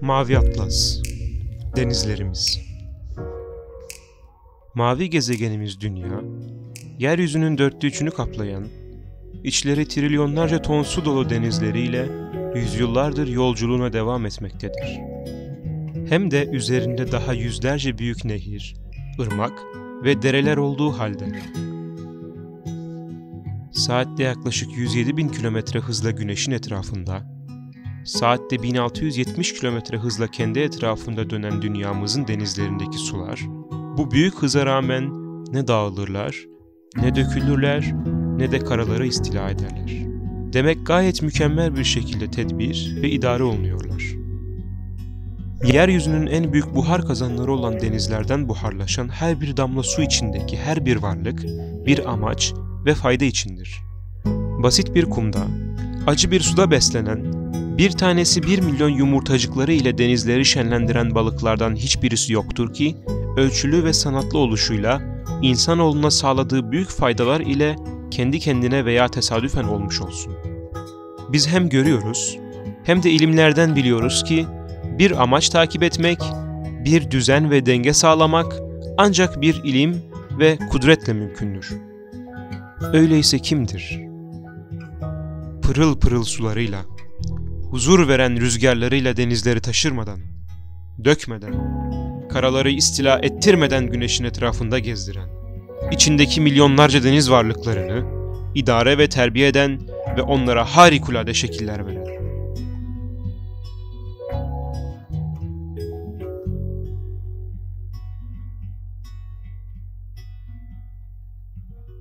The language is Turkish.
Mavi Atlas, denizlerimiz. Mavi gezegenimiz Dünya, yeryüzünün dörtte üçünü kaplayan, içleri trilyonlarca ton su dolu denizleriyle yüzyıllardır yolculuğuna devam etmektedir. Hem de üzerinde daha yüzlerce büyük nehir, ırmak ve dereler olduğu halde. Saatte yaklaşık 107.000 kilometre hızla Güneş'in etrafında, saatte 1670 kilometre hızla kendi etrafında dönen dünyamızın denizlerindeki sular, bu büyük hıza rağmen ne dağılırlar, ne dökülürler, ne de karalara istila ederler. Demek gayet mükemmel bir şekilde tedbir ve idare olunuyorlar. Yeryüzünün en büyük buhar kazanları olan denizlerden buharlaşan her bir damla su içindeki her bir varlık, bir amaç ve fayda içindir. Basit bir kumda, acı bir suda beslenen, bir tanesi 1 milyon yumurtacıkları ile denizleri şenlendiren balıklardan hiçbirisi yoktur ki, ölçülü ve sanatlı oluşuyla, insanoğluna sağladığı büyük faydalar ile kendi kendine veya tesadüfen olmuş olsun. Biz hem görüyoruz, hem de ilimlerden biliyoruz ki, bir amaç takip etmek, bir düzen ve denge sağlamak ancak bir ilim ve kudretle mümkündür. Öyleyse kimdir? Pırıl pırıl sularıyla, huzur veren rüzgarlarıyla denizleri taşırmadan, dökmeden, karaları istila ettirmeden Güneş'in etrafında gezdiren, içindeki milyonlarca deniz varlıklarını idare ve terbiye eden ve onlara harikulade şekiller veren,